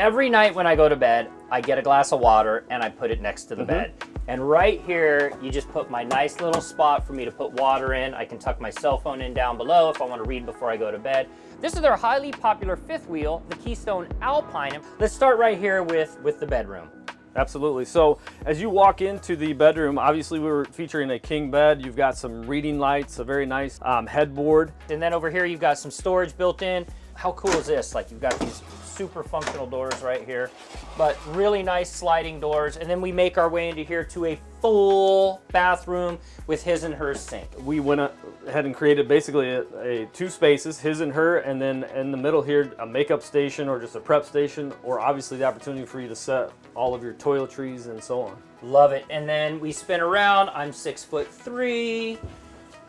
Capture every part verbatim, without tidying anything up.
Every night when I go to bed, I get a glass of water and I put it next to the mm-hmm. bed. And right here, you just put my nice little spot for me to put water in. I can tuck my cell phone in down below if I want to read before I go to bed. This is their highly popular fifth wheel, the Keystone Alpine. Let's start right here with, with the bedroom. Absolutely. So as you walk into the bedroom, obviously we were featuring a king bed. You've got some reading lights, a very nice um, headboard. And then over here, you've got some storage built in. How cool is this? Like, you've got these super functional doors right here, but really nice sliding doors. And then we make our way into here to a full bathroom with his and her sink. We went ahead and created basically a, a two spaces, his and her, and then in the middle here, a makeup station or just a prep station, or obviously the opportunity for you to set all of your toiletries and so on. Love it. And then we spin around. I'm six foot three,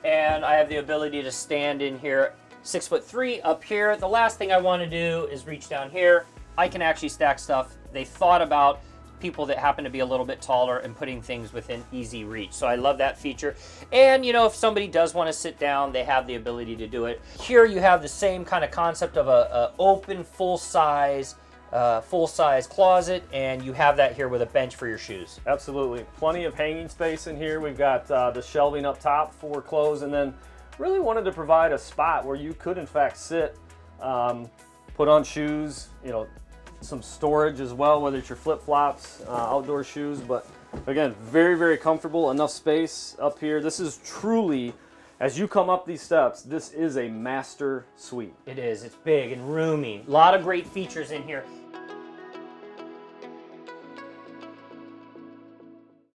and I have the ability to stand in here. Six foot three up here. The last thing I want to do is reach down here. I can actually stack stuff. They thought about people that happen to be a little bit taller and putting things within easy reach. So I love that feature. And you know, if somebody does want to sit down, they have the ability to do it. Here you have the same kind of concept of a, a open full-size Uh, full-size closet, and you have that here with a bench for your shoes. Absolutely. Plenty of hanging space in here. We've got uh, the shelving up top for clothes, and then really wanted to provide a spot where you could in fact sit, um, put on shoes, you know, some storage as well, whether it's your flip-flops, uh, outdoor shoes. But again, very, very comfortable, enough space up here. This is truly, as you come up these steps, this is a master suite. It is. It's big and roomy. A lot of great features in here.